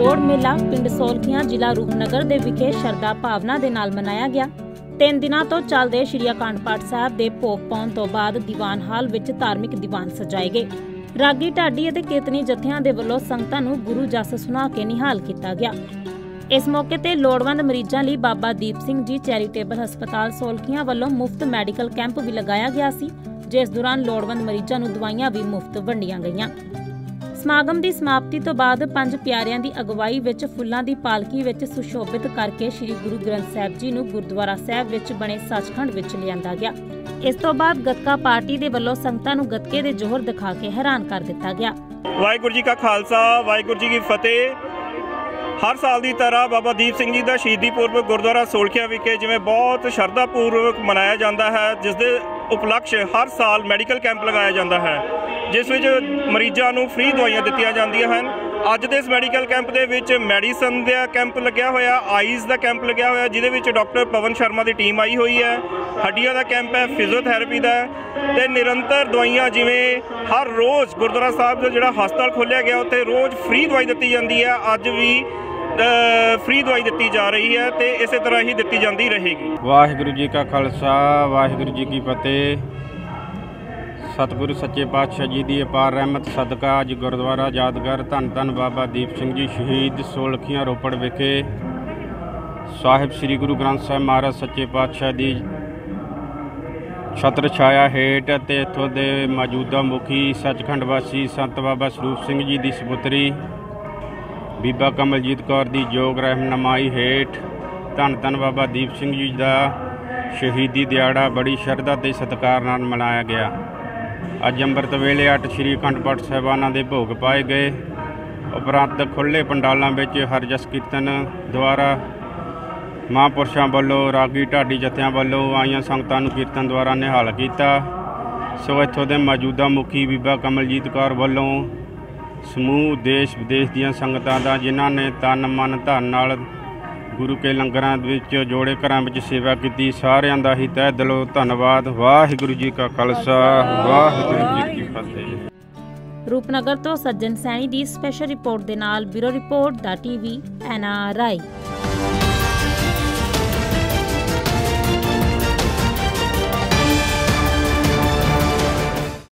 जोड़ मेला पिंड सोलखिया जिला रूपनगर दे विखे शरदा भावना दे नाल मनाया गया। 3 दिनां तो चलदे श्री अखंड पाठ साहब दे भोग पाउण तो बाद दीवान हाल विच धार्मिक दीवान सजाए गए। रागी ढाडी अते कीर्तनी जत्थियां दे वल्लों संगतां नूं गुरु जस सुणा के निहाल कीता गया। इस मौके ते लोड़वंद मरीजां लई बाबा दीप सिंह जी चैरीटेबल हस्पताल सोलखिया वल्लों मुफ्त मैडिकल कैंप भी लगाया गया सी, जिस दौरान लोड़वंद मरीजां नूं दवाइयां भी मुफ्त वंडियां गईयां। समागम दी समाप्ति तो बाद 5 प्यारियां दी अगवाई विच फुल्लां दी पालकी विच सुशोभित करके श्री गुरु ग्रंथ साहिब जी नूं गुरुद्वारा साहिब विच बने सचखंड विच लिआंदा गया। इस तो बाद गतका पार्टी दे वल्लों संगतां नूं गतके दे जोहर दिखा के हैरान कर दिता गया। वाहिगुरू जी का खालसा, वाहिगुरू जी की फतेह। हर साल की तरह बाबा दीप सिंह जी का शहीदी पुरब गुरुद्वारा सोलखिया विखे जिमें बहुत श्रद्धा पूर्वक मनाया जाता है, जिस दे उपलक्ष हर साल मैडिकल कैंप लगाया जाता है, जिस विच मरीजों नूं फ्री दवाइयां दित्तियां जांदियां हन। अज के इस मैडिकल कैंप दे विच मैडिसन का कैंप लग्या होया, आईज़ का कैंप लग्या होया, जिहदे विच डॉक्टर पवन शर्मा की टीम आई हुई है। हड्डियों का कैंप है, फिजियोथैरेपी का है ते निरंतर दवाइयां जिमें हर रोज़ गुरुद्वारा साहब जो जिहड़ा हस्पताल खोलिया गया उत्थे रोज़ फ्री दवाई दित्ती जाती है। अज भी फ्री दवाई दित्ती जा रही है तो इस तरह ही दित्ती जाती रहेगी। वाहिगुरू जी का खालसा, वाहिगुरू जी की फतेह। सतगुरु सच्चे पातशाह जी की अपार रहमत सदका अज गुरुद्वारा यादगार धन धन बाबा दीप सिंह जी शहीद सोलखिया रोपड़ विखे साहिब श्री गुरु ग्रंथ साहिब महाराज सच्चे पातशाह की छत्र छाया हेठ ते इत्थों के मौजूदा मुखी सचखंड वासी संत बाबा स्वरूप सिंह जी की सपुत्री बीबा कमलजीत कौर की योग रहनुमाई हेठ धन धन बाबा दीप सिंह जी का शहीदी दिहाड़ा बड़ी श्रद्धा ते सत्कार नाल मनाया गया। अज अमृत वेले 8 श्री अखंड पाठ साहिबान के भोग पाए गए। उपरंत खुले पंडालों में हर जस कीर्तन द्वारा महापुरुषों वालों रागी ढाडी जत्थियां वालों आईयां संगतां नूं कीर्तन द्वारा निहाल किया। सो इत्थों के मौजूदा मुखी बीबा कमलजीत कौर वालों समूह देश विदेश दीआं संगतां दा जिन्हां ने तन मन धन नाल गुरु के लंगरां विच जोड़े घरां विच सेवा की, सारिआं दा ही तहे दिलों धन्नवाद। वाहिगुरू जी का खालसा, वाहिगुरू जी की फतेह। रूपनगर तो सज्जन सैनी की स्पैशल रिपोर्ट दे नाल ब्यूरो रिपोर्ट दा टीवी NRI।